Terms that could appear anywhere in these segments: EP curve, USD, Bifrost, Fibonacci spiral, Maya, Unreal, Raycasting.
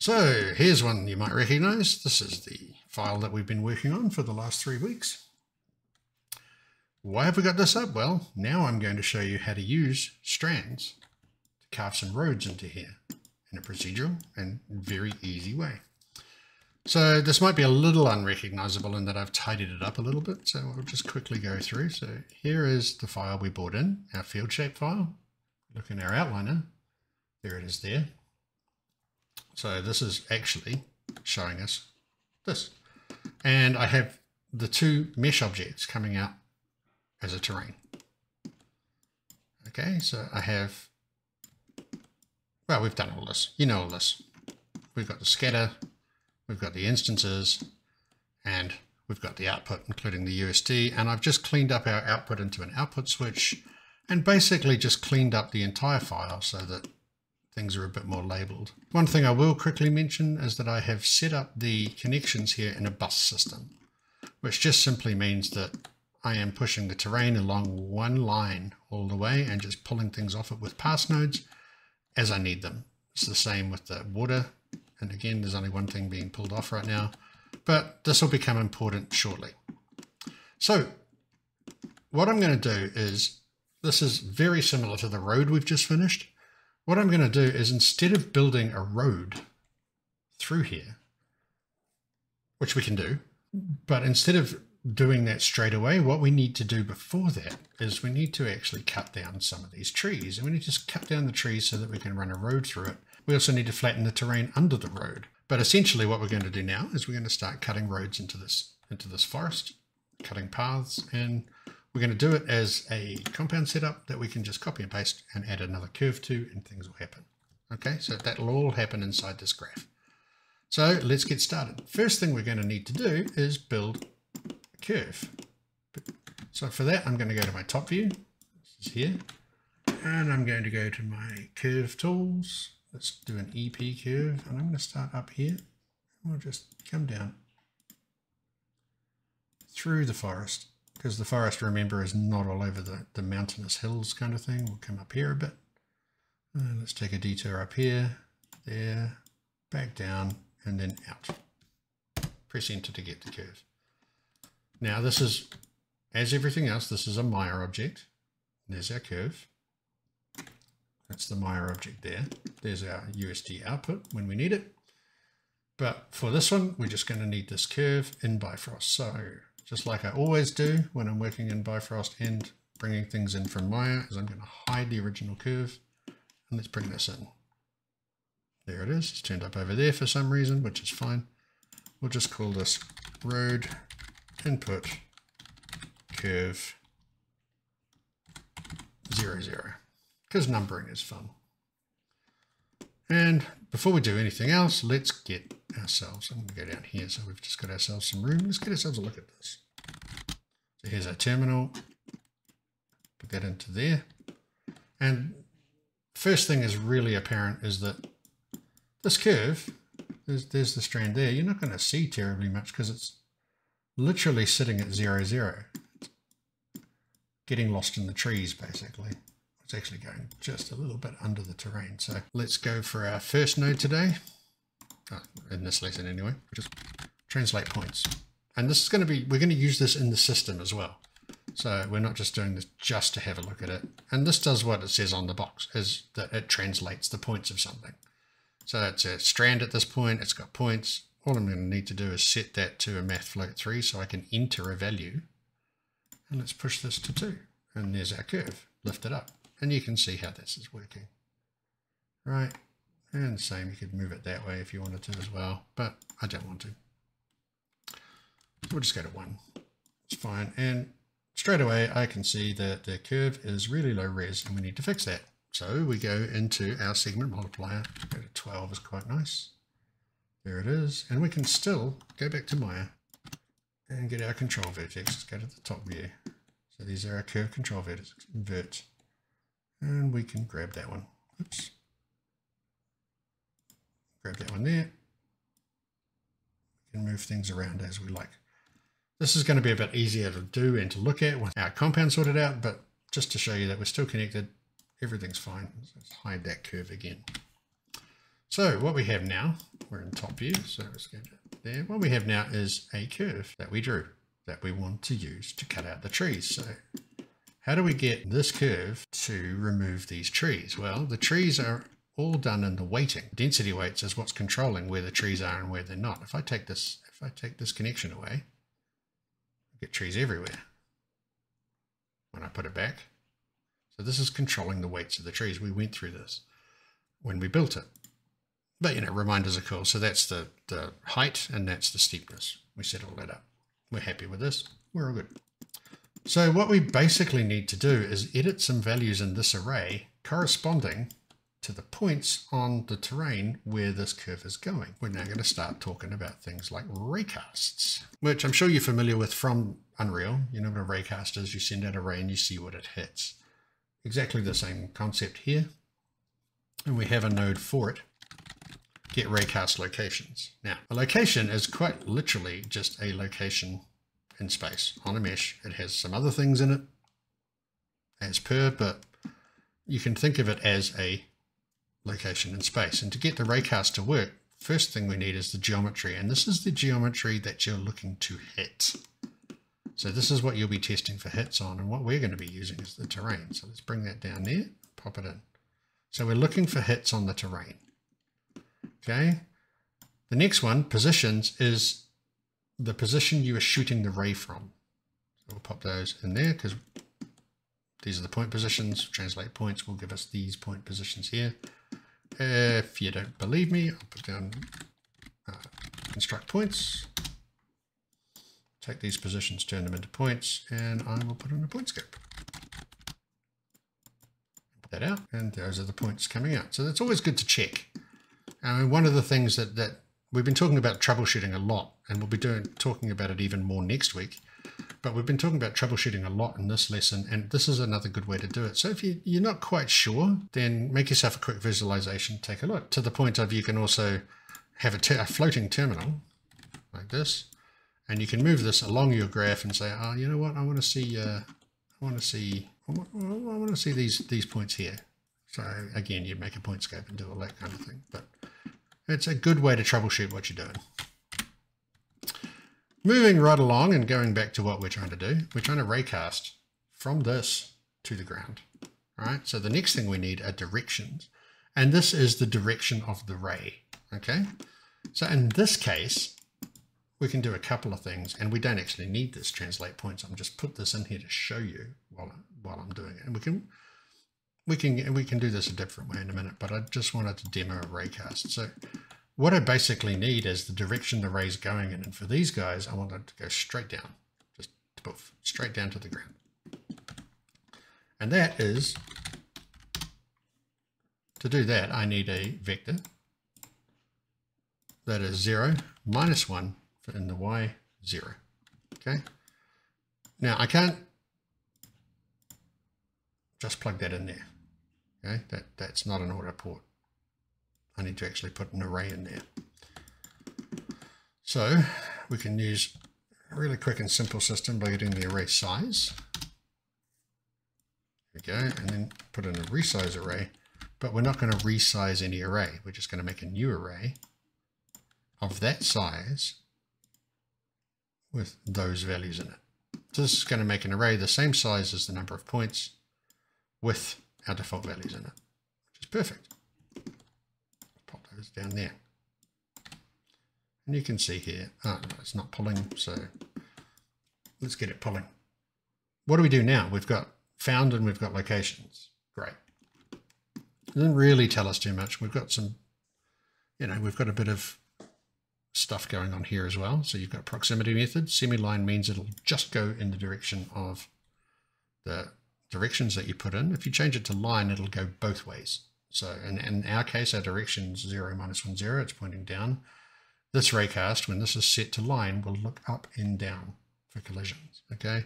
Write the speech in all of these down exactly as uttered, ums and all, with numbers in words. So here's one you might recognize. This is the file that we've been working on for the last three weeks. Why have we got this up? Well, now I'm going to show you how to use strands to carve some roads into here in a procedural and very easy way. So this might be a little unrecognizable in that I've tidied it up a little bit, so we'll just quickly go through. So here is the file we brought in, our field shape file. Look in our outliner, there it is there. So this is actually showing us this. And I have the two mesh objects coming out as a terrain. Okay, so I have, well, we've done all this, you know all this. We've got the scatter, we've got the instances, and we've got the output, including the U S D. And I've just cleaned up our output into an output switch and basically just cleaned up the entire file so that things are a bit more labeled. One thing I will quickly mention is that I have set up the connections here in a bus system, which just simply means that I am pushing the terrain along one line all the way and just pulling things off it with pass nodes as I need them. It's the same with the water. And again, there's only one thing being pulled off right now, but this will become important shortly. So what I'm going to do is, this is very similar to the road we've just finished. What I'm going to do is, instead of building a road through here, which we can do, but instead of doing that straight away, what we need to do before that is we need to actually cut down some of these trees, and we need to just cut down the trees so that we can run a road through it. We also need to flatten the terrain under the road. But essentially what we're going to do now is we're going to start cutting roads into this, into this forest, cutting paths, and we're going to do it as a compound setup that we can just copy and paste and add another curve to, and things will happen. Okay, so that'll all happen inside this graph. So let's get started. First thing we're going to need to do is build a curve. So for that, I'm going to go to my top view. This is here. And I'm going to go to my curve tools. Let's do an E P curve, and I'm going to start up here. We'll just come down through the forest, because the forest, remember, is not all over the, the mountainous hills kind of thing. We'll come up here a bit. Uh, let's take a detour up here, there, back down, and then out. Press enter to get the curve. Now this is, as everything else, this is a Maya object. There's our curve. That's the Maya object there. There's our U S D output when we need it. But for this one, we're just going to need this curve in Bifrost. So just like I always do when I'm working in Bifrost and bringing things in from Maya, is I'm going to hide the original curve, and let's bring this in. There it is. It's turned up over there for some reason, which is fine. We'll just call this road input curve zero zero, because numbering is fun. And before we do anything else, let's get ourselves, I'm going to go down here, so we've just got ourselves some room. Let's get ourselves a look at this. So here's our terminal. Put that into there. And first thing is really apparent is that this curve, there's, there's the strand there. You're not going to see terribly much because it's literally sitting at zero, zero. Getting lost in the trees, basically. It's actually going just a little bit under the terrain. So let's go for our first node today, oh, in this lesson anyway, just translate points. And this is going to be, we're going to use this in the system as well. So we're not just doing this just to have a look at it. And this does what it says on the box, is that it translates the points of something. So it's a strand at this point, it's got points. All I'm going to need to do is set that to a math float three so I can enter a value. And let's push this to two. And there's our curve, lift it up. And you can see how this is working, right? And the same, you could move it that way if you wanted to as well, but I don't want to. We'll just go to one, it's fine. And straight away, I can see that the curve is really low res and we need to fix that. So we go into our segment multiplier, go to twelve is quite nice. There it is. And we can still go back to Maya and get our control vertex. Let's go to the top view. So these are our curve control vertex, invert. And we can grab that one. Oops. Grab that one there. We can move things around as we like. This is going to be a bit easier to do and to look at once our compound sorted out, but just to show you that we're still connected, everything's fine. Let's hide that curve again. So what we have now, we're in top view, so let's go there. What we have now is a curve that we drew that we want to use to cut out the trees. So how do we get this curve to remove these trees? Well, the trees are all done in the weighting. Density weights is what's controlling where the trees are and where they're not. If I take this, if I take this connection away, I get trees everywhere when I put it back. So this is controlling the weights of the trees. We went through this when we built it. But you know, reminders are cool. So that's the, the height and that's the steepness. We set all that up. We're happy with this. We're all good. So what we basically need to do is edit some values in this array corresponding to the points on the terrain where this curve is going. We're now going to start talking about things like raycasts, which I'm sure you're familiar with from Unreal. You know what a raycast is. You send out a ray and you see what it hits. Exactly the same concept here. And we have a node for it. Get raycast locations. Now, a location is quite literally just a location in space on a mesh. It has some other things in it as per, but you can think of it as a location in space. And to get the raycast to work, first thing we need is the geometry. And this is the geometry that you're looking to hit. So this is what you'll be testing for hits on. And what we're going to be using is the terrain. So let's bring that down there, pop it in. So we're looking for hits on the terrain. Okay, the next one, positions, is the position you are shooting the ray from. So we'll pop those in there because these are the point positions. Translate points will give us these point positions here. If you don't believe me, I'll put down uh, construct points. Take these positions, turn them into points, and I will put in a point scope. Put that out, and those are the points coming out. So that's always good to check. I mean, one of the things that, that we've been talking about troubleshooting a lot, and we'll be doing talking about it even more next week, but we've been talking about troubleshooting a lot in this lesson, and this is another good way to do it. So if you, you're not quite sure, then make yourself a quick visualization, take a look, to the point of you can also have a, ter a floating terminal like this, and you can move this along your graph and say, oh, you know what, I want to see, uh, I want to see, I want to see these, these points here. So again, you'd make a point scope and do all that kind of thing, but it's a good way to troubleshoot what you're doing. Moving right along and going back to what we're trying to do, we're trying to raycast from this to the ground. All right, so the next thing we need are directions, and this is the direction of the ray. Okay, so in this case, we can do a couple of things, and we don't actually need this translate points. I'm just put this in here to show you while I'm, while I'm doing it, and we can. We can, we can do this a different way in a minute, but I just wanted to demo a raycast. So what I basically need is the direction the ray's going in. And for these guys, I want it to go straight down, just poof, straight down to the ground. And that is, to do that, I need a vector that is zero, minus one for in the Y, zero. Okay. Now I can't just plug that in there. Okay, that, that's not an auto port. I need to actually put an array in there. So we can use a really quick and simple system by getting the array size. There we go, and then put in a resize array, but we're not going to resize any array. We're just going to make a new array of that size with those values in it. So this is going to make an array the same size as the number of points with our default values in it, which is perfect. Pop those down there. And you can see here, oh, no, it's not pulling, so let's get it pulling. What do we do now? We've got found and we've got locations. Great. It doesn't really tell us too much. We've got some, you know, we've got a bit of stuff going on here as well. So you've got proximity method. Semi-line means it'll just go in the direction of the directions that you put in. If you change it to line, it'll go both ways. So in, in our case, our direction is zero, minus one, zero, it's pointing down. This raycast, when this is set to line, will look up and down for collisions, okay?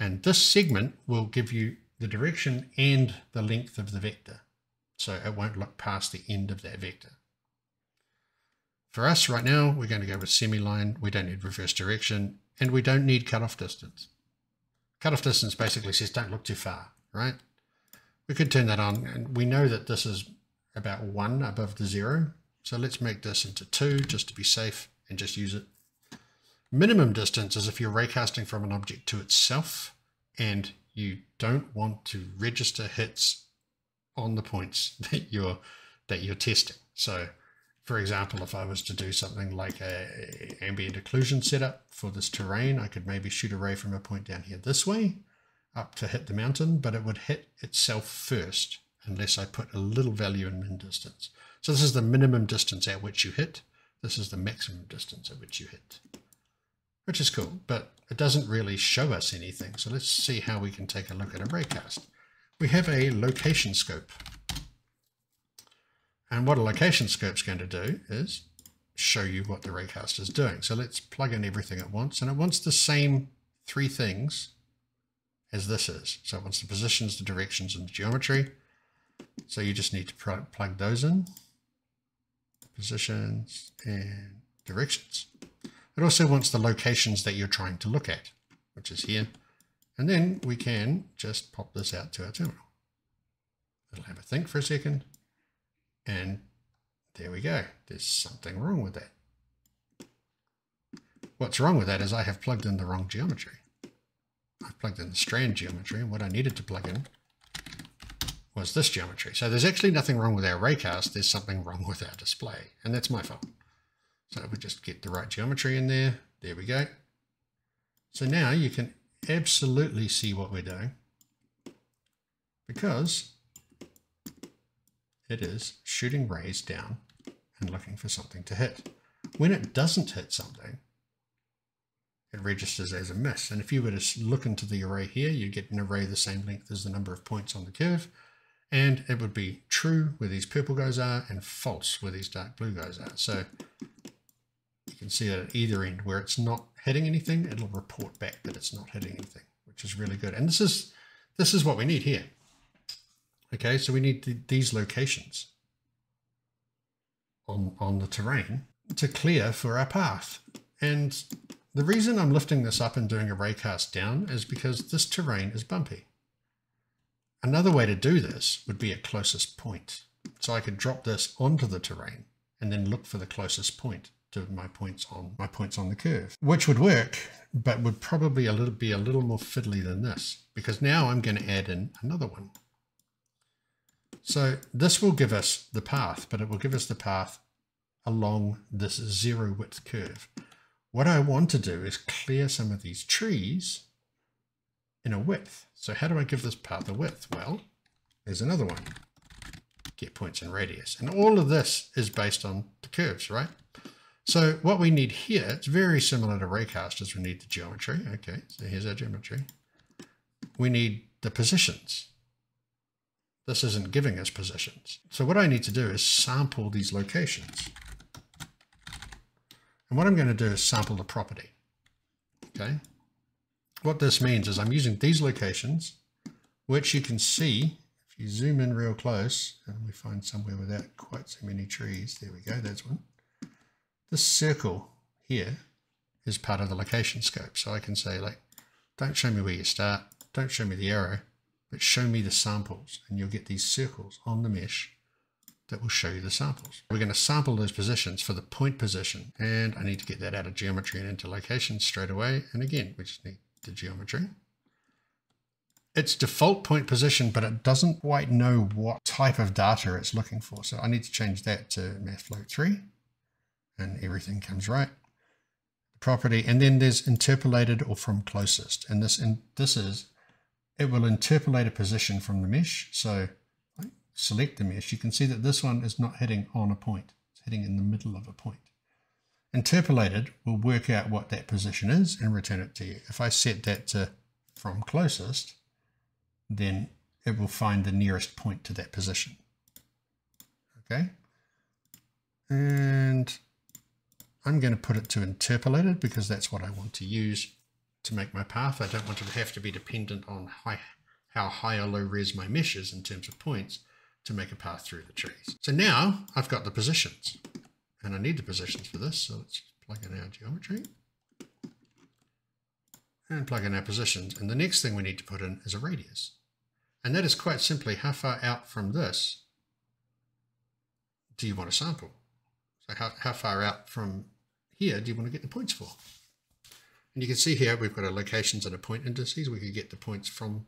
And this segment will give you the direction and the length of the vector. So it won't look past the end of that vector. For us right now, we're going to go with semi-line. We don't need reverse direction, and we don't need cutoff distance. Cutoff distance basically says don't look too far, right? We could turn that on, and we know that this is about one above the zero. So let's make this into two just to be safe and just use it. Minimum distance is if you're raycasting from an object to itself and you don't want to register hits on the points that you're that you're testing. So for example, if I was to do something like a ambient occlusion setup for this terrain, I could maybe shoot a ray from a point down here this way up to hit the mountain, but it would hit itself first unless I put a little value in min distance. So this is the minimum distance at which you hit. This is the maximum distance at which you hit, which is cool, but it doesn't really show us anything. So let's see how we can take a look at a raycast. We have a location scope. And what a location scope is going to do is show you what the raycast is doing. So let's plug in everything it wants, and it wants the same three things as this is. So it wants the positions, the directions, and the geometry. So you just need to plug those in, positions and directions. It also wants the locations that you're trying to look at, which is here. And then we can just pop this out to our terminal. It'll have a think for a second. And there we go. There's something wrong with that. What's wrong with that is I have plugged in the wrong geometry. I've plugged in the strand geometry, and what I needed to plug in was this geometry. So there's actually nothing wrong with our raycast. There's something wrong with our display, and that's my fault. So we just get the right geometry in there. There we go. So now you can absolutely see what we're doing because it is shooting rays down and looking for something to hit. When it doesn't hit something, it registers as a miss. And if you were to look into the array here, you'd get an array the same length as the number of points on the curve. And it would be true where these purple guys are and false where these dark blue guys are. So you can see that at either end where it's not hitting anything, it'll report back that it's not hitting anything, which is really good. And this is, this is what we need here. Okay, so we need the, these locations on, on the terrain to clear for our path. And the reason I'm lifting this up and doing a raycast down is because this terrain is bumpy. Another way to do this would be a closest point. So I could drop this onto the terrain and then look for the closest point to my points on my points on the curve, which would work, but would probably a little, be a little more fiddly than this, because now I'm going to add in another one. So this will give us the path, but it will give us the path along this zero width curve. What I want to do is clear some of these trees in a width. So how do I give this path a width? Well, there's another one. Get points and radius. And all of this is based on the curves, right? So what we need here, it's very similar to raycast, is we need the geometry. Okay, so here's our geometry. We need the positions. This isn't giving us positions. So what I need to do is sample these locations. And what I'm going to do is sample the property. Okay. What this means is I'm using these locations, which you can see, if you zoom in real close, and we find somewhere without quite so many trees. There we go, that's one. This circle here is part of the location scope. So I can say, like, don't show me where you start, don't show me the arrow, but show me the samples, and you'll get these circles on the mesh that will show you the samples. We're going to sample those positions for the point position, and I need to get that out of geometry and into location straight away. And again, we just need the geometry. It's default point position, but it doesn't quite know what type of data it's looking for. So I need to change that to mathfloat three, and everything comes right. The property, and then there's interpolated or from closest. And this, and this is, it will interpolate a position from the mesh. So select the mesh. You can see that this one is not hitting on a point. It's hitting in the middle of a point. Interpolated will work out what that position is and return it to you. If I set that to from closest, then it will find the nearest point to that position. Okay. And I'm going to put it to interpolated because that's what I want to use to make my path. I don't want to have to be dependent on high, how high or low res my mesh is in terms of points to make a path through the trees. So now I've got the positions. And I need the positions for this, so let's plug in our geometry and plug in our positions. And the next thing we need to put in is a radius. And that is quite simply how far out from this do you want to sample? So how, how far out from here do you want to get the points for? And you can see here we've got our locations and our point indices. We could get the points from,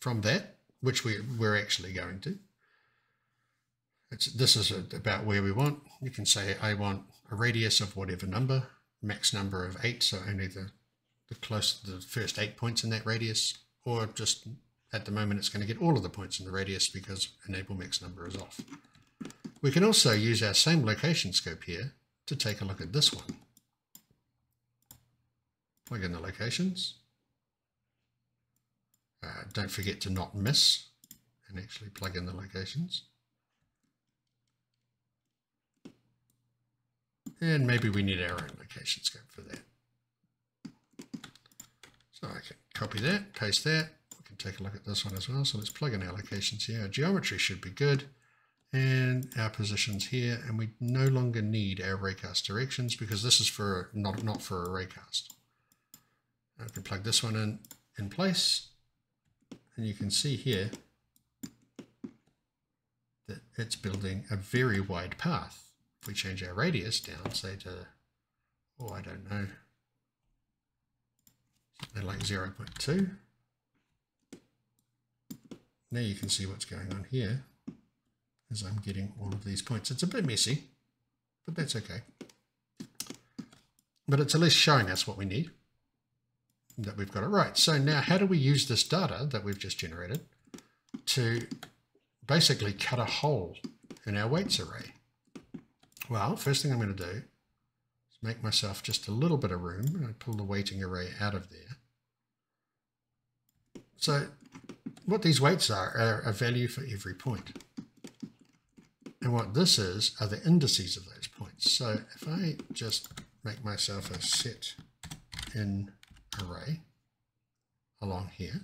from that, which we, we're actually going to. It's, this is a, about where we want. You can say I want a radius of whatever number, max number of eight, so only the, the close to the first eight points in that radius, or just at the moment it's going to get all of the points in the radius because enable max number is off. We can also use our same location scope here to take a look at this one. Plug in the locations. Uh, don't forget to not miss and actually plug in the locations. And maybe we need our own location scope for that. So I can copy that, paste that. We can take a look at this one as well. So let's plug in our locations here. Our geometry should be good. And our positions here. And we no longer need our raycast directions because this is for not, not for a raycast. I can plug this one in in place. And you can see here that it's building a very wide path. We change our radius down, say to, oh, I don't know, like zero point two. Now you can see what's going on here as I'm getting all of these points. It's a bit messy, but that's okay. But it's at least showing us what we need, that we've got it right. So now how do we use this data that we've just generated to basically cut a hole in our weights array? Well, first thing I'm going to do is make myself just a little bit of room and pull the weighting array out of there. So what these weights are, are a value for every point. And what this is, are the indices of those points. So if I just make myself a set in array along here,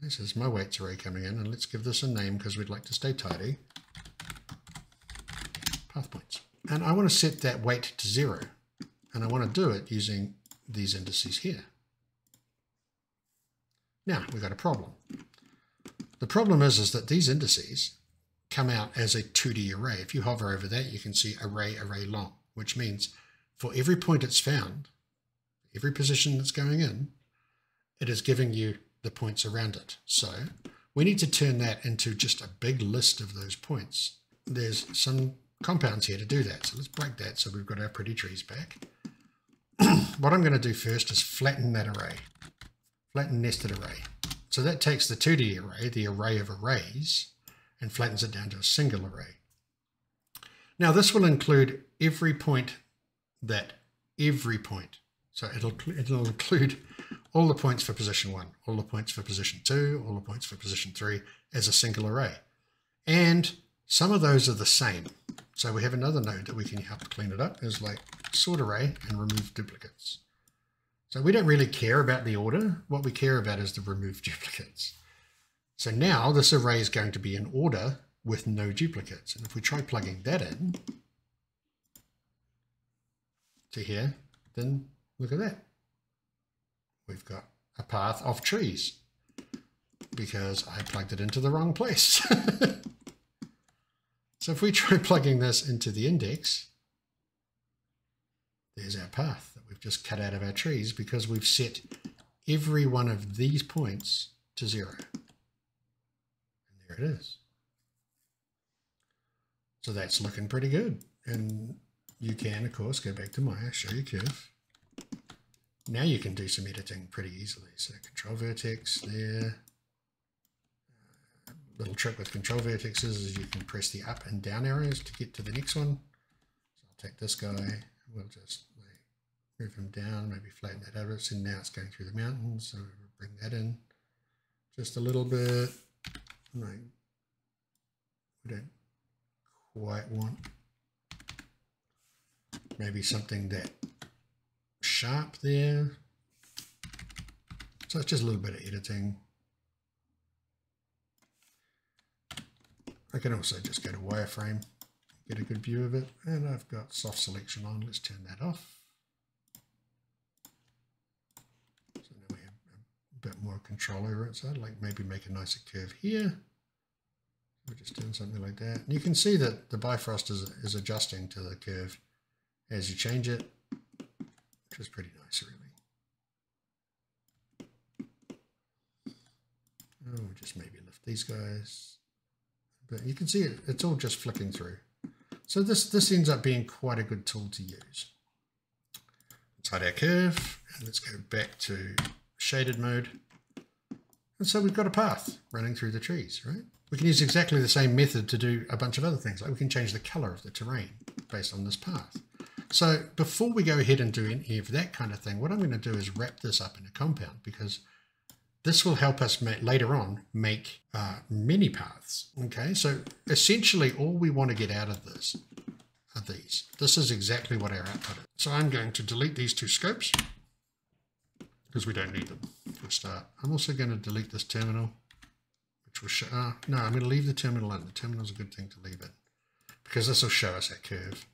this is my weights array coming in, and let's give this a name because we'd like to stay tidy. Path points. And I want to set that weight to zero. And I want to do it using these indices here. Now we've got a problem. The problem is, is that these indices come out as a two D array. If you hover over that, you can see array, array long, which means for every point it's found, every position that's going in, it is giving you the points around it. So we need to turn that into just a big list of those points. There's some compounds here to do that. So let's break that so we've got our pretty trees back. What I'm going to do first is flatten that array. Flatten nested array. So that takes the two D array, the array of arrays, and flattens it down to a single array. Now this will include every point that every point. So it'll, it'll include all the points for position one, all the points for position two, all the points for position three as a single array. And some of those are the same. So we have another node that we can help clean it up, is like sort array and remove duplicates. So we don't really care about the order. What we care about is the remove duplicates. So now this array is going to be in order with no duplicates. And if we try plugging that in to here, then look at that. We've got a path of trees because I plugged it into the wrong place. So if we try plugging this into the index, there's our path that we've just cut out of our trees because we've set every one of these points to zero. And there it is. So that's looking pretty good. And you can, of course, go back to Maya, show your curve. Now you can do some editing pretty easily. So control vertex there. Little trick with control vertexes is you can press the up and down arrows to get to the next one. So I'll take this guy, we'll just like move him down, maybe flatten that out. So now it's going through the mountains, so we'll bring that in just a little bit. Like, we don't quite want maybe something that sharp there. So it's just a little bit of editing. I can also just go to wireframe, get a good view of it, and I've got soft selection on. Let's turn that off. So now we have a bit more control over it. So I'd like maybe make a nicer curve here. We're just doing something like that. And you can see that the Bifrost is, is adjusting to the curve as you change it, which is pretty nice, really. Oh, we'll just maybe lift these guys. But you can see it, it's all just flicking through. So this, this ends up being quite a good tool to use. Inside our curve, and let's go back to shaded mode. And so we've got a path running through the trees, right? We can use exactly the same method to do a bunch of other things. Like we can change the color of the terrain based on this path. So before we go ahead and do any of that kind of thing, what I'm going to do is wrap this up in a compound, because this will help us make, later on make uh, many paths. Okay, so essentially all we want to get out of this are these. This is exactly what our output is. So I'm going to delete these two scopes because we don't need them for a start. I'm also going to delete this terminal, which will show, uh, no, I'm going to leave the terminal in. The terminal is a good thing to leave in because this will show us our curve.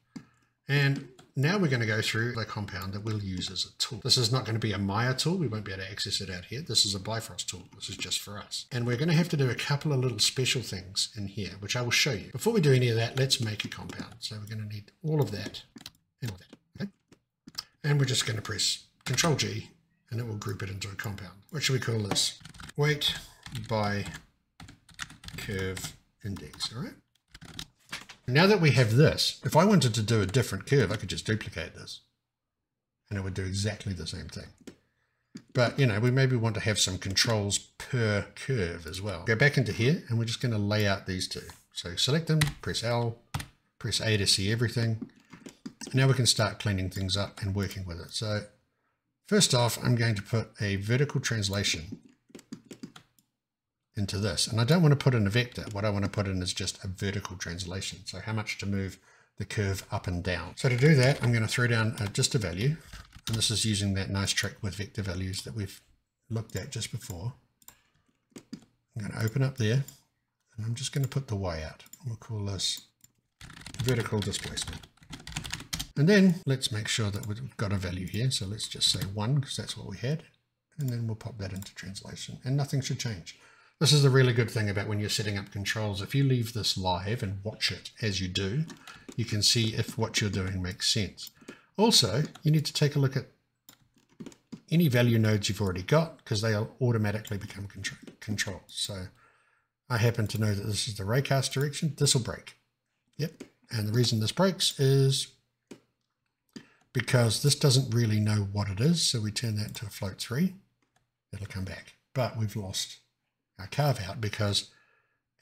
And now we're going to go through the compound that we'll use as a tool. This is not going to be a Maya tool. We won't be able to access it out here. This is a Bifrost tool. This is just for us. And we're going to have to do a couple of little special things in here, which I will show you. Before we do any of that, let's make a compound. So we're going to need all of that and all that. Okay? And we're just going to press Control G, and it will group it into a compound. What should we call this? Weight by curve index, all right? Now that we have this, if I wanted to do a different curve, I could just duplicate this and it would do exactly the same thing. But, you know, we maybe want to have some controls per curve as well. Go back into here and we're just going to lay out these two. So select them, press L, press A to see everything. Now we can start cleaning things up and working with it. So first off, I'm going to put a vertical translation into this. And I don't want to put in a vector. What I want to put in is just a vertical translation. So how much to move the curve up and down. So to do that, I'm going to throw down uh, just a value. And this is using that nice trick with vector values that we've looked at just before. I'm going to open up there and I'm just going to put the Y out. We'll call this vertical displacement. And then let's make sure that we've got a value here. So let's just say one, because that's what we had. And then we'll pop that into translation and nothing should change. This is the really good thing about when you're setting up controls. If you leave this live and watch it as you do, you can see if what you're doing makes sense. Also, you need to take a look at any value nodes you've already got, because they'll automatically become controls. So I happen to know that this is the raycast direction. This will break. Yep. And the reason this breaks is because this doesn't really know what it is. So we turn that into a float three. It'll come back, but we've lost our carve out because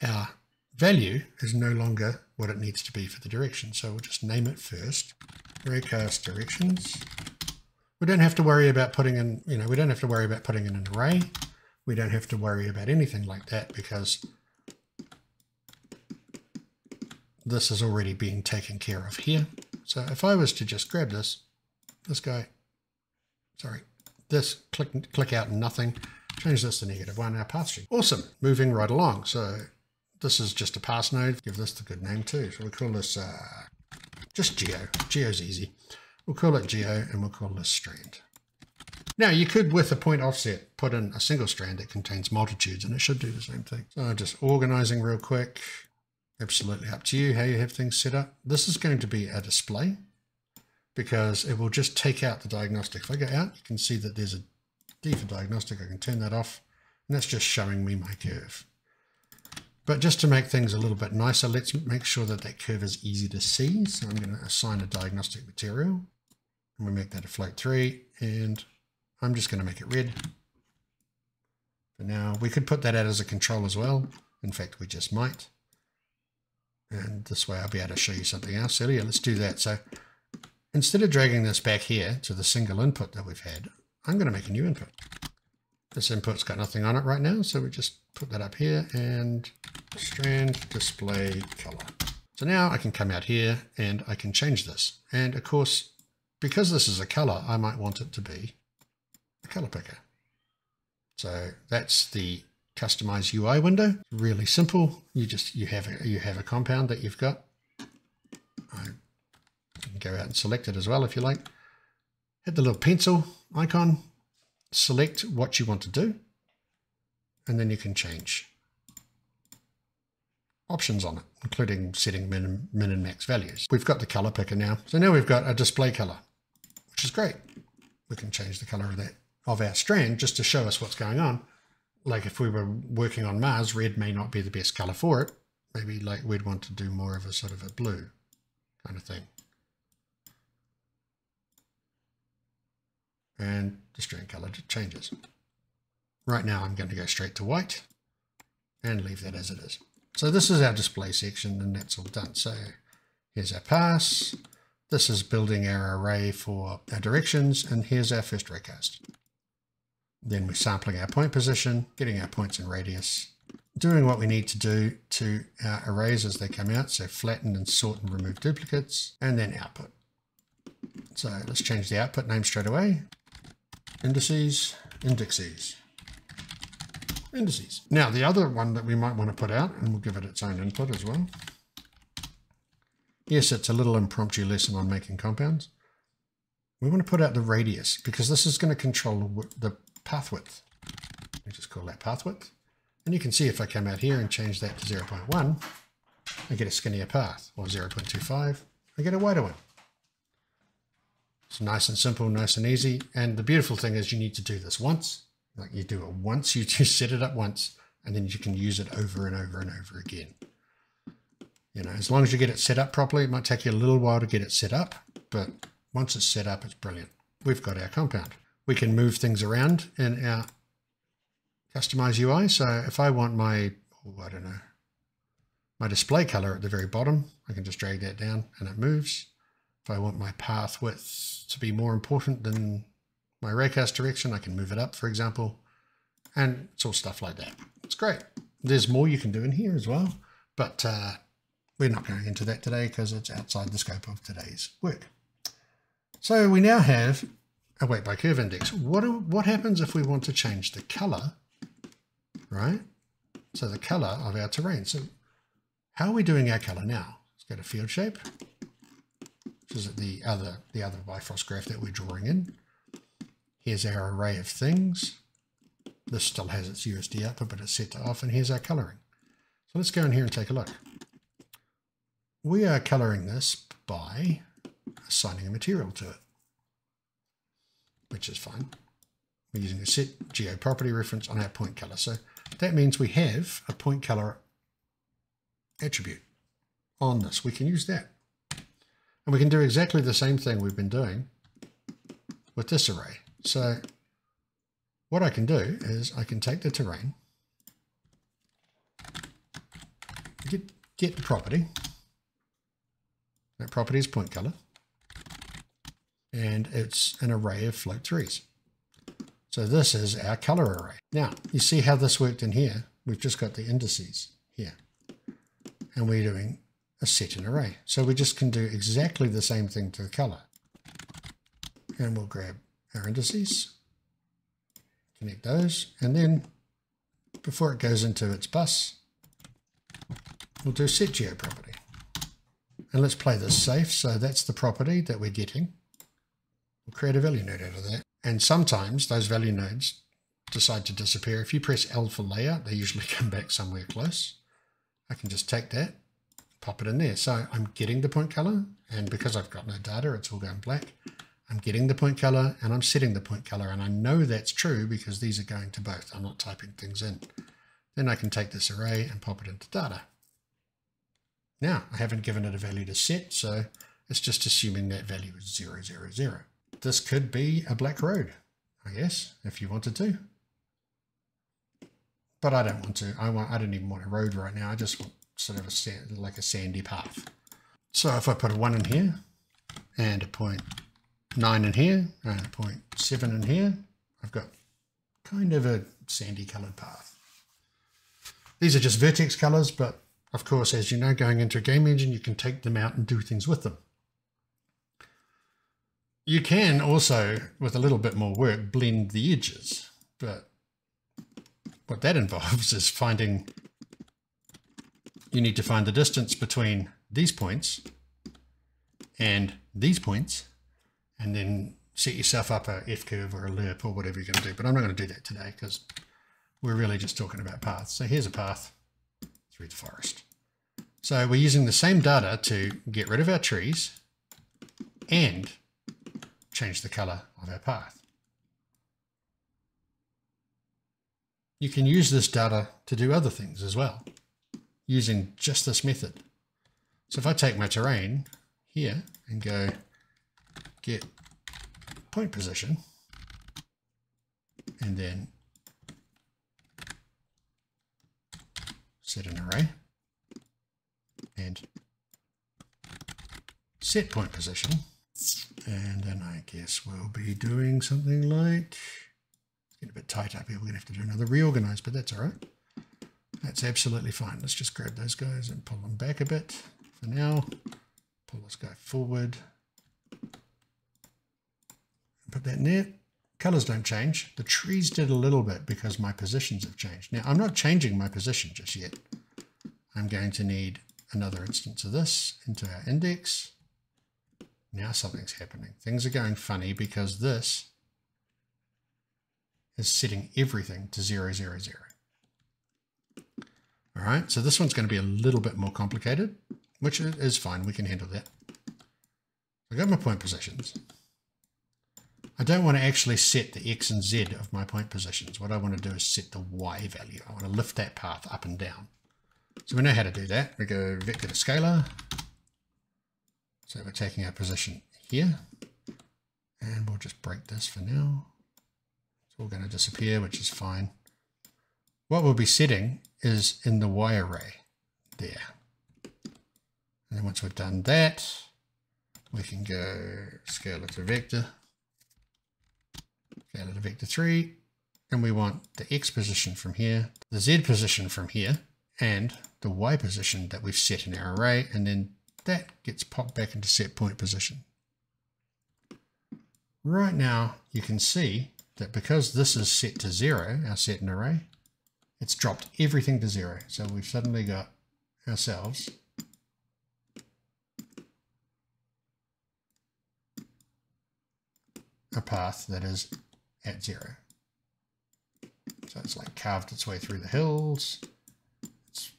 our value is no longer what it needs to be for the direction. So we'll just name it first, raycast directions. We don't have to worry about putting in, you know, we don't have to worry about putting in an array. We don't have to worry about anything like that because this is already being taken care of here. So if I was to just grab this, this guy, sorry, this click, click out nothing. Change this to negative one, our path stream. Awesome, moving right along. So this is just a pass node. Give this the good name too. So we'll call this uh, just geo. Geo's easy. We'll call it geo and we'll call this strand. Now you could, with a point offset, put in a single strand that contains multitudes and it should do the same thing. So just organizing real quick. Absolutely up to you how you have things set up. This is going to be a display because it will just take out the diagnostic. If I go out, you can see that there's a D for diagnostic, I can turn that off, and that's just showing me my curve. But just to make things a little bit nicer, let's make sure that that curve is easy to see. So I'm going to assign a diagnostic material, and we make that a float three, and I'm just going to make it red. For now, we could put that out as a control as well. In fact, we just might. And this way I'll be able to show you something else. So yeah, let's do that. So instead of dragging this back here to the single input that we've had, I'm going to make a new input. This input's got nothing on it right now, so we just put that up here and strand display color. So now I can come out here and I can change this. And of course, because this is a color, I might want it to be a color picker. So that's the customize U I window. Really simple. You just you have a, you have a compound that you've got. I can go out and select it as well if you like. Hit the little pencil icon, select what you want to do, and then you can change options on it, including setting min and, min and max values. We've got the color picker now. So now we've got a display color, which is great. We can change the color of that of our strand just to show us what's going on. Like if we were working on Mars, red may not be the best color for it. Maybe like we'd want to do more of a sort of a blue kind of thing. And the strand color changes. Right now I'm going to go straight to white and leave that as it is. So this is our display section and that's all done. So here's our pass. This is building our array for our directions, and here's our first raycast. Then we're sampling our point position, getting our points and radius, doing what we need to do to our arrays as they come out. So flatten and sort and remove duplicates, and then output. So let's change the output name straight away. Indices, indexes, indices. Now the other one that we might want to put out, and we'll give it its own input as well. Yes, it's a little impromptu lesson on making compounds. We want to put out the radius because this is going to control the path width. We just call that path width. And you can see if I come out here and change that to zero point one, I get a skinnier path, or zero point two five, I get a wider one. It's nice and simple, nice and easy. And the beautiful thing is you need to do this once. Like you do it once, you just set it up once, and then you can use it over and over and over again. You know, as long as you get it set up properly, it might take you a little while to get it set up, but once it's set up, it's brilliant. We've got our compound. We can move things around in our customize U I. So if I want my, oh, I don't know, my display color at the very bottom, I can just drag that down and it moves. If I want my path width to be more important than my raycast direction, I can move it up, for example, and it's all stuff like that. It's great. There's more you can do in here as well, but, uh, we're not going into that today because it's outside the scope of today's work. So we now have a weight by curve index. What, do, what happens if we want to change the color, right? So the color of our terrain. So how are we doing our color now? Let's go to field shape, which is the other, the other Bifrost graph that we're drawing in. Here's our array of things. This still has its U S D output, but it's set to off, and here's our coloring. So let's go in here and take a look. We are coloring this by assigning a material to it, which is fine. We're using a set geo property reference on our point color. So that means we have a point color attribute on this. We can use that. And we can do exactly the same thing we've been doing with this array. So what I can do is I can take the terrain, get, get the property. That property is point color, and it's an array of float threes. So this is our color array. Now you see how this worked in here. We've just got the indices here, and we're doing a set and array. So we just can do exactly the same thing to the color, and we'll grab our indices, connect those, and then before it goes into its bus, we'll do set geo property. And let's play this safe. So that's the property that we're getting. We'll create a value node out of that. And sometimes those value nodes decide to disappear. If you press L for layout, they usually come back somewhere close. I can just take that, pop it in there. So I'm getting the point color, and because I've got no data, it's all going black. I'm getting the point color and I'm setting the point color. And I know that's true because these are going to both. I'm not typing things in. Then I can take this array and pop it into data. Now, I haven't given it a value to set, so it's just assuming that value is zero, zero, zero. This could be a black road, I guess, if you wanted to. But I don't want to. I want. I don't even want a road right now. I just want sort of a sand, like a sandy path. So if I put a one in here, and a point nine in here, and a point seven in here, I've got kind of a sandy coloured path. These are just vertex colours, but of course, as you know, going into a game engine, you can take them out and do things with them. You can also, with a little bit more work, blend the edges. But what that involves is finding, you need to find the distance between these points and these points, and then set yourself up a F curve or a lerp or whatever you're going to do. But I'm not going to do that today because we're really just talking about paths. So here's a path. The forest. So we're using the same data to get rid of our trees and change the color of our path. You can use this data to do other things as well, using just this method. So if I take my terrain here and go get point position, and then set an array and set point position, and then I guess we'll be doing something like, it's getting a bit tight up here, we're gonna have to do another reorganize, but that's all right. That's absolutely fine. Let's just grab those guys and pull them back a bit for now. Pull this guy forward, put that in there. Colors don't change. The trees did a little bit because my positions have changed. Now, I'm not changing my position just yet. I'm going to need another instance of this into our index. Now something's happening. Things are going funny because this is setting everything to zero, zero, zero. All right, so this one's going to be a little bit more complicated, which is fine. We can handle that. I've got my point positions. I don't want to actually set the X and Z of my point positions. What I want to do is set the Y value. I want to lift that path up and down. So we know how to do that. We go vector to scalar. So we're taking our position here and we'll just break this for now. It's all going to disappear, which is fine. What we'll be setting is in the Y array there. And then once we've done that, we can go scalar to vector. Scalar to vector three, and we want the X position from here, the Z position from here, and the Y position that we've set in our array, and then that gets popped back into set point position. Right now, you can see that because this is set to zero, our set in array, it's dropped everything to zero. So we've suddenly got ourselves a path that is at zero. So it's like carved its way through the hills. It's,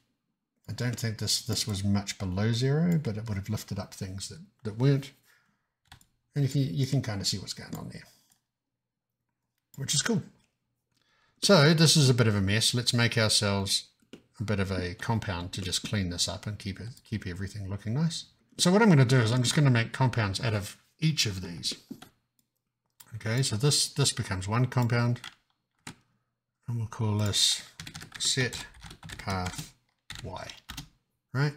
I don't think this this was much below zero, but it would have lifted up things that, that weren't. And you can, you can kind of see what's going on there, which is cool. So this is a bit of a mess. Let's make ourselves a bit of a compound to just clean this up and keep it, keep everything looking nice. So what I'm going to do is I'm just going to make compounds out of each of these. Okay, so this, this becomes one compound, and we'll call this set path Y, right?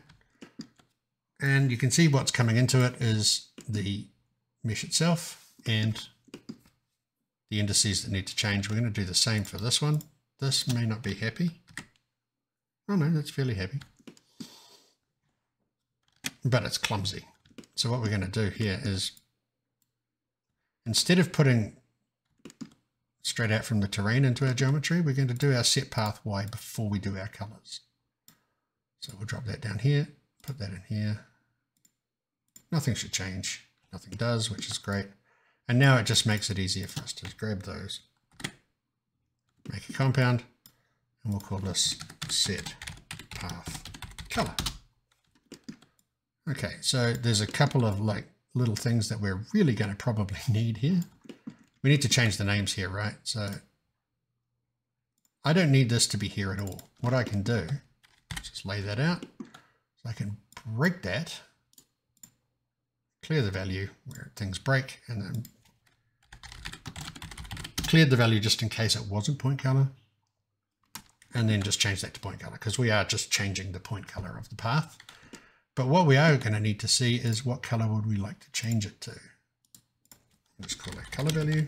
And you can see what's coming into it is the mesh itself and the indices that need to change. We're going to do the same for this one. This may not be happy. Oh no, that's fairly happy, but it's clumsy. So what we're going to do here is, instead of putting straight out from the terrain into our geometry, we're going to do our set path Y before we do our colors. So we'll drop that down here, put that in here. Nothing should change. Nothing does, which is great. And now it just makes it easier for us to grab those, make a compound, and we'll call this set path color. Okay, so there's a couple of like little things that we're really going to probably need here. We need to change the names here, right? So I don't need this to be here at all. What I can do is just lay that out. So I can break that, clear the value where things break, and then cleared the value just in case it wasn't point color, and then just change that to point color because we are just changing the point color of the path. But what we are going to need to see is what color would we like to change it to. Let's call that color value.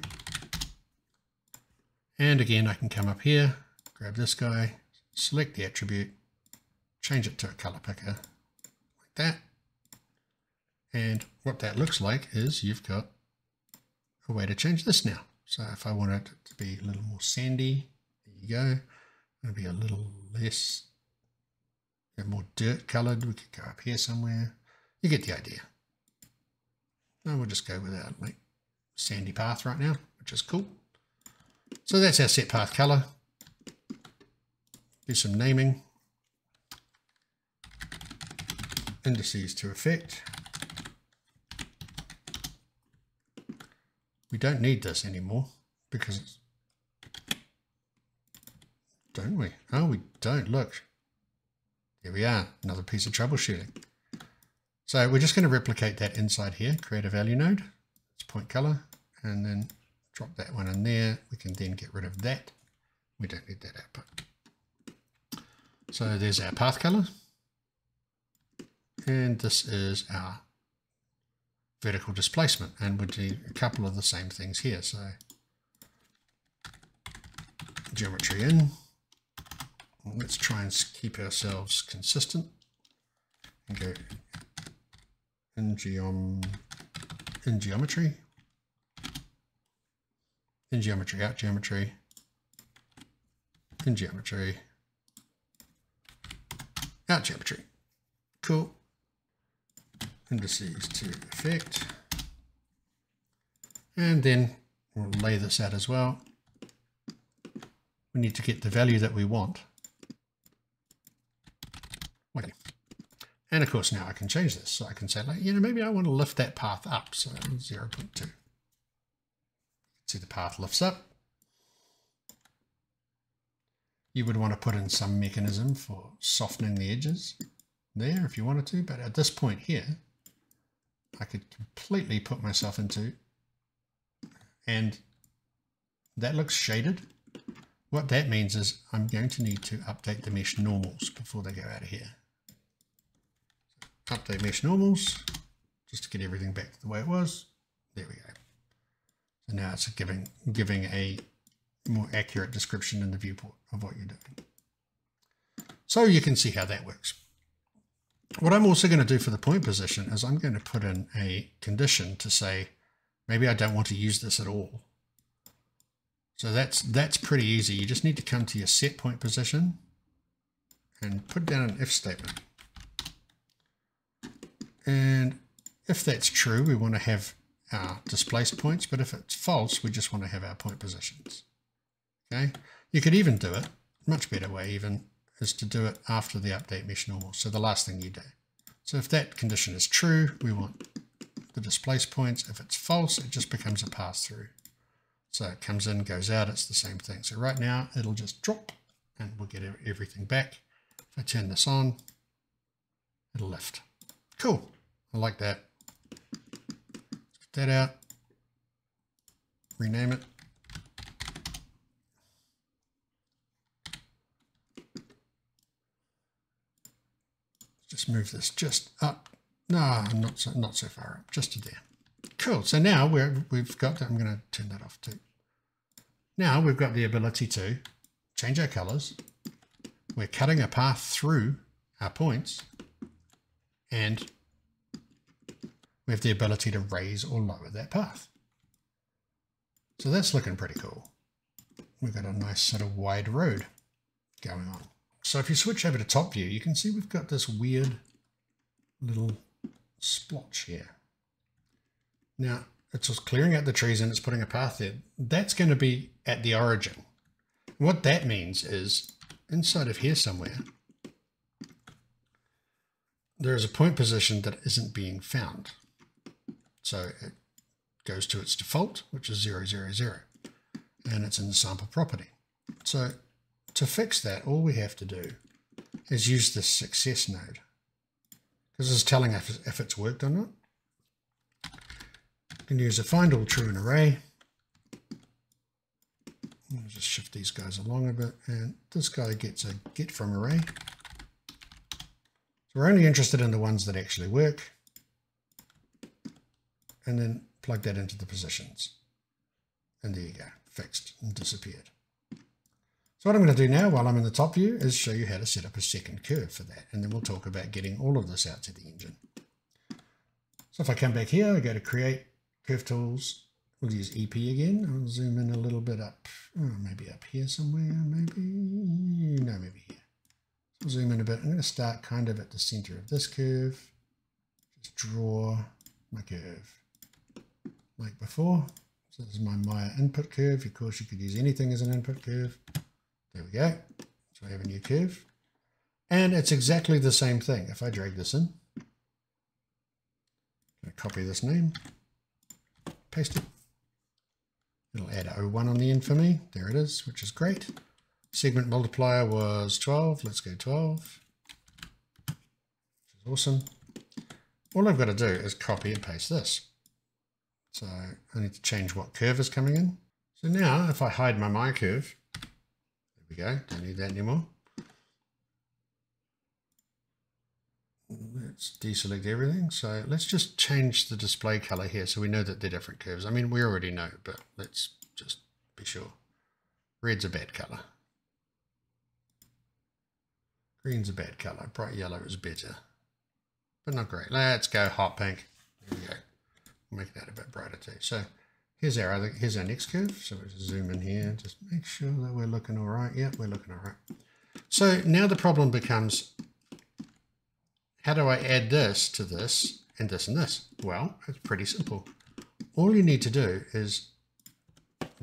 And again, I can come up here, grab this guy, select the attribute, change it to a color picker like that. And what that looks like is you've got a way to change this now. So if I want it to be a little more sandy, there you go. It'll be a little less, more dirt colored. We could go up here somewhere. You get the idea. No, we'll just go with our like sandy path right now, which is cool. So that's our set path color. Do some naming. indices to effect. We don't need this anymore because, don't we? Oh, we don't, look. Here we are, another piece of troubleshooting. So we're just going to replicate that inside here, create a value node, it's point color, and then drop that one in there. We can then get rid of that. We don't need that output. So there's our path color. And this is our vertical displacement. And we'll do a couple of the same things here. So geometry in. Let's try and keep ourselves consistent. And go in, geom in geometry. In geometry, out geometry. In geometry. Out geometry. Cool. Indices to effect. And then we'll lay this out as well. We need to get the value that we want. Okay. And of course now I can change this. So I can say, like, you know, maybe I want to lift that path up. So zero point two. See, the path lifts up. You would want to put in some mechanism for softening the edges there if you wanted to, but at this point here, I could completely put myself into, and that looks shaded. What that means is I'm going to need to update the mesh normals before they go out of here. Update mesh normals, just to get everything back to the way it was. There we go. So now it's giving, giving a more accurate description in the viewport of what you're doing. So you can see how that works. What I'm also going to do for the point position is I'm going to put in a condition to say, maybe I don't want to use this at all. So that's, that's pretty easy. You just need to come to your set point position and put down an if statement. And if that's true, we want to have our displaced points, but if it's false, we just want to have our point positions. Okay, you could even do it, much better way even, is to do it after the update mesh normal, so the last thing you do. So if that condition is true, we want the displaced points. If it's false, it just becomes a pass-through. So it comes in, goes out, it's the same thing. So right now, it'll just drop, and we'll get everything back. If I turn this on, it'll lift. Cool, I like that. Let's get that out, rename it. Just move this just up. No, not so, not so far up, just to there. Cool, so now we're, we've got, I'm gonna turn that off too. Now we've got the ability to change our colors. We're cutting a path through our points, and we have the ability to raise or lower that path. So that's looking pretty cool. We've got a nice sort of wide road going on. So if you switch over to top view, you can see we've got this weird little splotch here. Now, it's just clearing out the trees and it's putting a path there. That's going to be at the origin. What that means is inside of here somewhere, there is a point position that isn't being found. So it goes to its default, which is zero, zero, zero, and it's in the sample property. So to fix that, all we have to do is use this success node, because it's telling us if it's worked or not. You can use a find all true in array. I'll just shift these guys along a bit, and this guy gets a get from array. So we're only interested in the ones that actually work, and then plug that into the positions. And there you go, fixed and disappeared. So what I'm going to do now while I'm in the top view is show you how to set up a second curve for that. And then we'll talk about getting all of this out to the engine. So if I come back here, I go to create, curve tools, we'll use E P again. I'll zoom in a little bit up, oh, maybe up here somewhere, maybe, no, maybe here. So zoom in a bit. I'm going to start kind of at the center of this curve. Just draw my curve like before. So this is my Maya input curve. Of course, you could use anything as an input curve. There we go. So I have a new curve. And it's exactly the same thing. If I drag this in, copy this name, paste it. It'll add zero one on the end for me. There it is, which is great. Segment multiplier was twelve. Let's go twelve. Which is awesome. All I've got to do is copy and paste this. So I need to change what curve is coming in. So now if I hide my Maya curve, there we go, don't need that anymore. Let's deselect everything. So let's just change the display color here so we know that they're different curves. I mean, we already know, but let's just be sure. Red's a bad color. Green's a bad color. Bright yellow is better, but not great. Let's go hot pink. There we go. We'll make that a bit brighter too. So here's our other, here's our next curve. So we'll just zoom in here. Just make sure that we're looking all right. Yep, we're looking all right. So now the problem becomes, how do I add this to this and this and this? Well, it's pretty simple. All you need to do is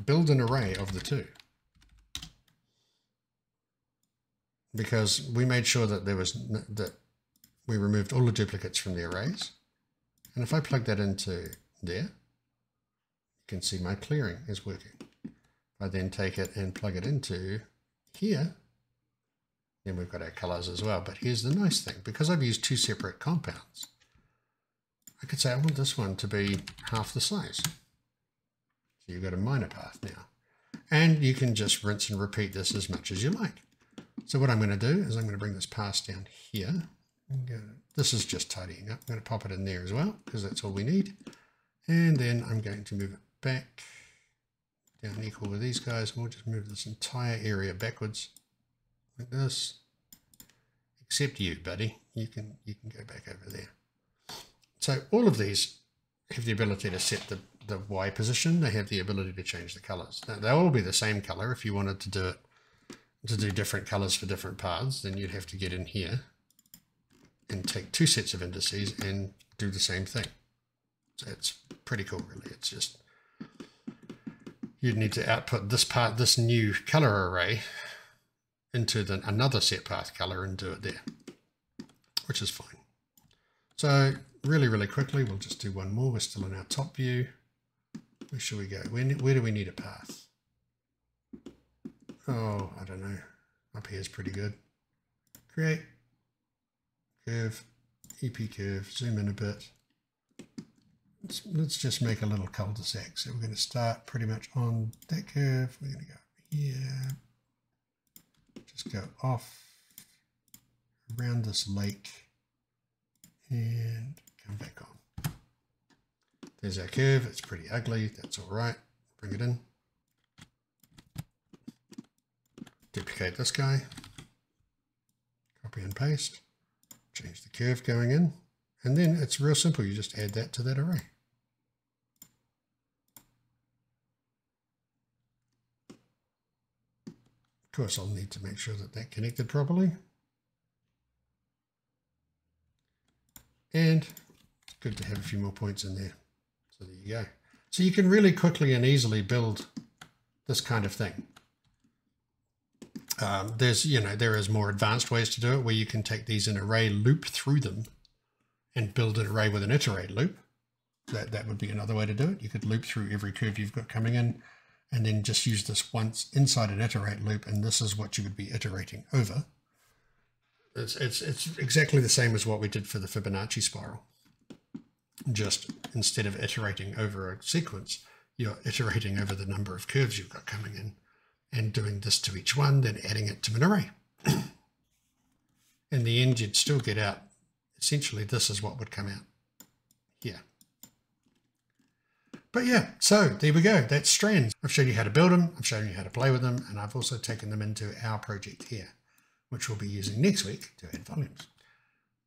build an array of the two, because we made sure that there was no, that we removed all the duplicates from the arrays. And if I plug that into there, you can see my clearing is working. If I then take it and plug it into here, then we've got our colors as well. But here's the nice thing, because I've used two separate compounds, I could say I want this one to be half the size. So you've got a minor path now. And you can just rinse and repeat this as much as you like. So what I'm going to do is I'm going to bring this pass down here. This is just tidying up. I'm going to pop it in there as well, because that's all we need. And then I'm going to move it back down equal with these guys. And we'll just move this entire area backwards like this. Except you, buddy. You can, you can go back over there. So all of these have the ability to set the, the Y position. They have the ability to change the colors. Now, they'll all be the same color. If you wanted to do it, to do different colors for different paths, then you'd have to get in here and take two sets of indices and do the same thing. So it's pretty cool, really. It's just, you'd need to output this part, this new color array into the, another set path color and do it there, which is fine. So really, really quickly, we'll just do one more. We're still in our top view. Where should we go? Where, where do we need a path? Oh, I don't know. Up here is pretty good. Create. Curve, E P curve, zoom in a bit. Let's, let's just make a little cul-de-sac. So we're going to start pretty much on that curve. We're going to go here, just go off around this lake and come back on. There's our curve. It's pretty ugly. That's all right. Bring it in. Duplicate this guy. Copy and paste. Change the curve going in, and then it's real simple. You just add that to that array. Of course, I'll need to make sure that that connected properly. And it's good to have a few more points in there. So there you go. So you can really quickly and easily build this kind of thing. Um, there's, you know, there is more advanced ways to do it where you can take these and array loop through them and build an array with an iterate loop. That, that would be another way to do it. You could loop through every curve you've got coming in and then just use this once inside an iterate loop, and this is what you would be iterating over. It's, it's, it's exactly the same as what we did for the Fibonacci spiral. Just instead of iterating over a sequence, you're iterating over the number of curves you've got coming in, and doing this to each one, then adding it to an array. In the end, you'd still get out, essentially, this is what would come out here. But yeah, so there we go. That's strands. I've shown you how to build them. I've shown you how to play with them. And I've also taken them into our project here, which we'll be using next week to add volumes.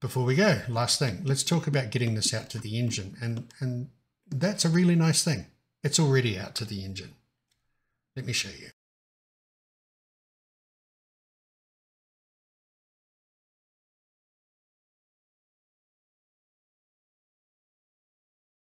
Before we go, last thing, let's talk about getting this out to the engine. And, and that's a really nice thing. It's already out to the engine. Let me show you.